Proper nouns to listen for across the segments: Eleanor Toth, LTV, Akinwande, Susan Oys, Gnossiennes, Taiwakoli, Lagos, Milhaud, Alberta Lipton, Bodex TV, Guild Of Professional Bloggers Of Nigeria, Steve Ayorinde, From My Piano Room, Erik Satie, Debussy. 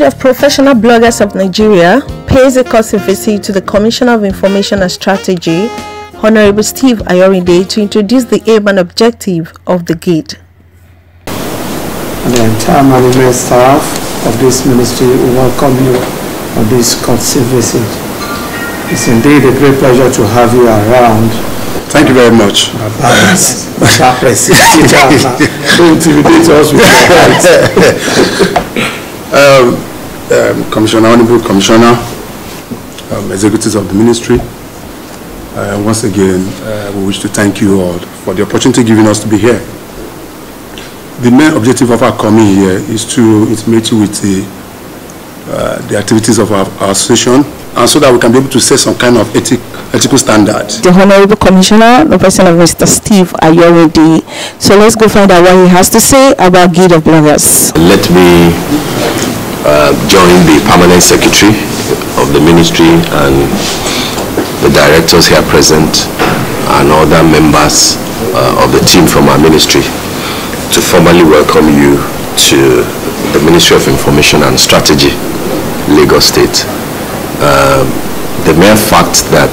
Guild of Professional Bloggers of Nigeria pays a courtesy visit to the Commissioner of Information and Strategy, Honorable Steve Ayorinde, to introduce the aim and objective of the guild. And the entire management staff of this ministry will welcome you on this courtesy visit. It's indeed a great pleasure to have you around. Thank you very much. Commissioner, Honorable Commissioner, executives of the ministry, once again, we wish to thank you all for the opportunity given us to be here. The main objective of our coming here is to intimate you with the activities of our association, and so that we can be able to set some kind of ethical standard. The Honorable Commissioner, the person of Mr. Steve Ayorinde. So let's go find out what he has to say about Guild of Bloggers. Let me join the Permanent Secretary of the Ministry and the directors here present and other members of the team from our ministry to formally welcome you to the Ministry of Information and Strategy, Lagos State. The mere fact that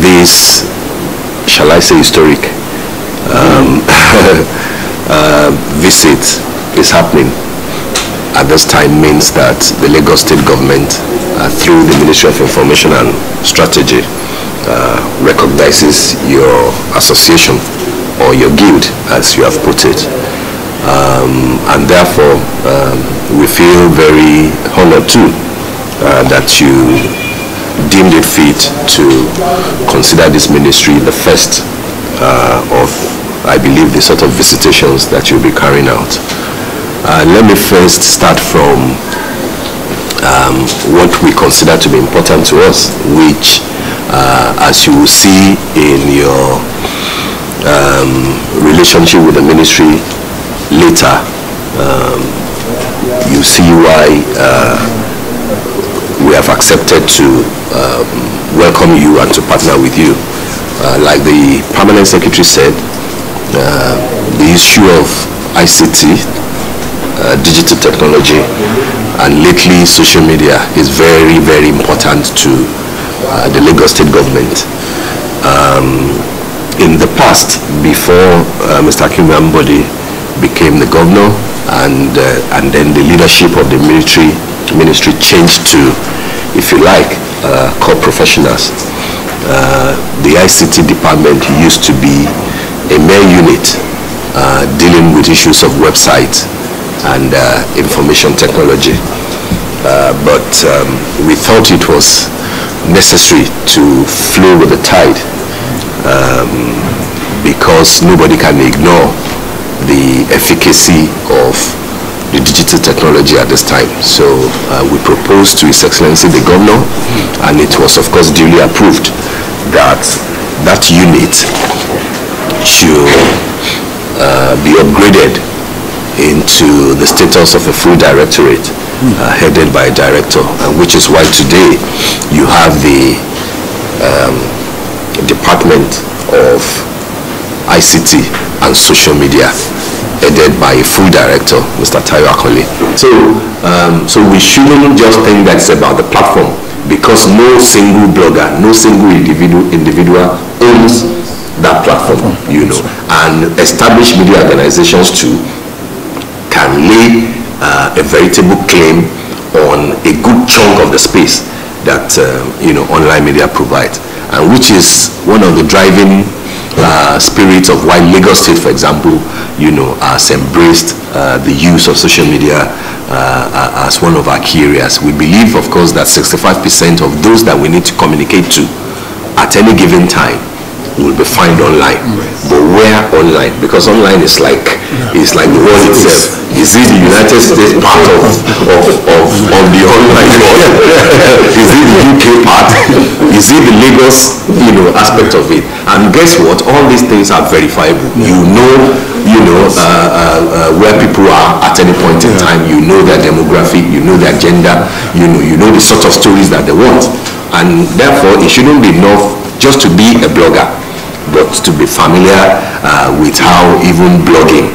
this, shall I say, historic visit is happening at this time means that the Lagos State government, through the Ministry of Information and Strategy, recognizes your association or your guild, as you have put it. And therefore, we feel very honored too that you deemed it fit to consider this ministry the first of, I believe, the sort of visitations that you'll be carrying out. Let me first start from what we consider to be important to us, which, as you will see in your relationship with the ministry later, you see why we have accepted to welcome you and to partner with you. Like the Permanent Secretary said, the issue of ICT, digital technology, and lately social media is very, very important to the Lagos State government. In the past, before Mr. Akinwande became the governor, and then the leadership of the ministry changed to, if you like, core professionals. The ICT department used to be a mere unit dealing with issues of websites and information technology. But we thought it was necessary to flow with the tide because nobody can ignore the efficacy of the digital technology at this time. So we proposed to His Excellency the Governor, and it was of course duly approved, that that unit should be upgraded into the status of a full directorate headed by a director, which is why today you have the Department of ICT and Social Media, headed by a full director, Mr. Taiwakoli. So we shouldn't just think that's about the platform, because no single blogger, no single individual owns that platform, you know. And established media organizations too can lay a veritable claim on a good chunk of the space that you know, online media provides, and which is one of the driving spirit of why Lagos State, for example, you know, has embraced the use of social media as one of our key areas. We believe, of course, that 65% of those that we need to communicate to at any given time will be found online. Yes. But where online? Because online is like, yeah, it's like the world itself. Is it the United States part of the online world? Is it the UK part? Is it the Lagos, you know, aspect of it? And guess what? All these things are verifiable. Yeah. You know where people are at any point in time. You know their demographic. You know their gender. You know the sort of stories that they want. And therefore, it shouldn't be enough just to be a blogger, but to be familiar with how even blogging,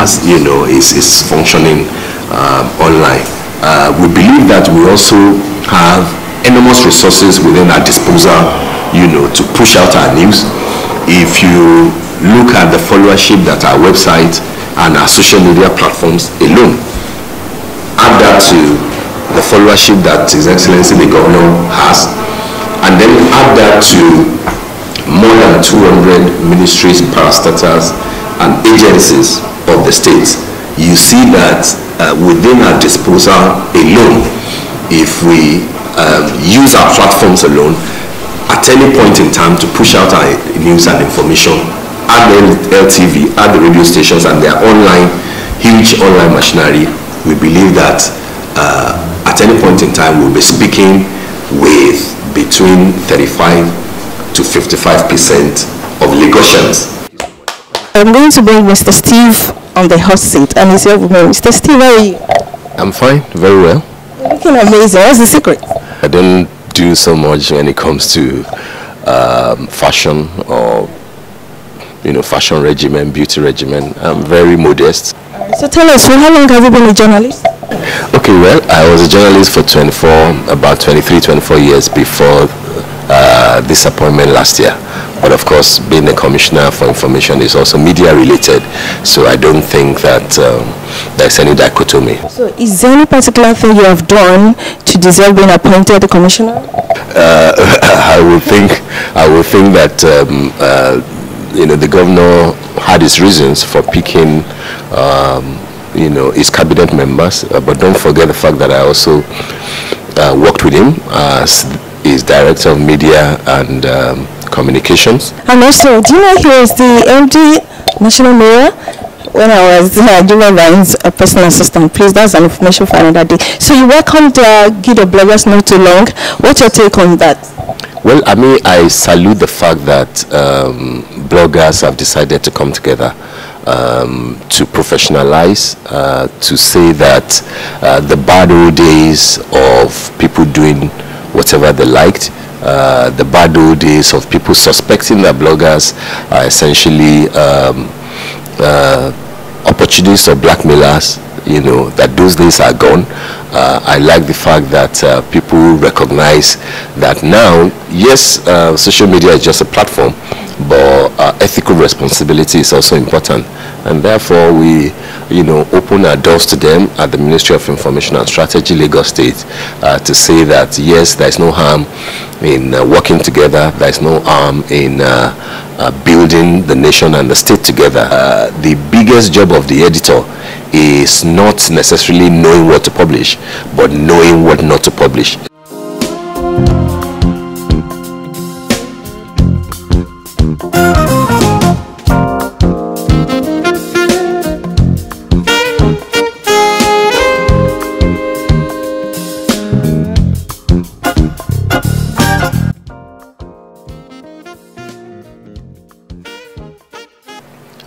as you know, is functioning online. We believe that we also have enormous resources within our disposal, you know, to push out our news. If you look at the followership that our website and our social media platforms alone, add that to the followership that His Excellency the Governor has, and then add that to more than 200 ministries, parastatals, and agencies of the state. You see that within our disposal alone, if we use our platforms alone, at any point in time to push out our news and information, add the LTV, add the radio stations and their online, huge online machinery, we believe that at any point in time we'll be speaking with between 35% to 55% of Lagosians. I'm going to bring Mr. Steve on the hot seat, and he's here with me. Mr. Steve, how are you? I'm fine, very well. You're looking amazing. What's the secret? I don't do so much when it comes to fashion or, you know, fashion regimen, beauty regimen. I'm very modest. So tell us, for how long have you been a journalist? Okay, well, I was a journalist for about 23, 24 years before this appointment last year. But of course, being a commissioner for information is also media related, so I don't think that there's any dichotomy. So is there any particular thing you have done to deserve being appointed the commissioner? I would think that you know, the governor had his reasons for picking you know, his cabinet members, but don't forget the fact that I also worked with him as is director of media and communications. And also, do you know he was the MD national mayor when I was Juma Vine's personal assistant? Please, that's an information for another day. So you welcomed Guido Bloggers not too long. What's your take on that? Well, I mean, I salute the fact that bloggers have decided to come together to professionalize, to say that the bad old days of people doing whatever they liked, the bad old days of people suspecting that bloggers are essentially opportunists or blackmailers, you know, that those days are gone. I like the fact that people recognize that now, yes, social media is just a platform, but ethical responsibility is also important, and therefore we, you know, open our doors to them at the Ministry of Information and Strategy, Lagos State, to say that yes, there is no harm in working together, there is no harm in building the nation and the state together. The biggest job of the editor is not necessarily knowing what to publish, but knowing what not to publish.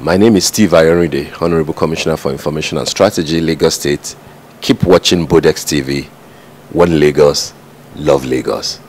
My name is Steve Ayorinde, Honorable Commissioner for Information and Strategy, Lagos State. Keep watching Bodex TV. One Lagos, love Lagos.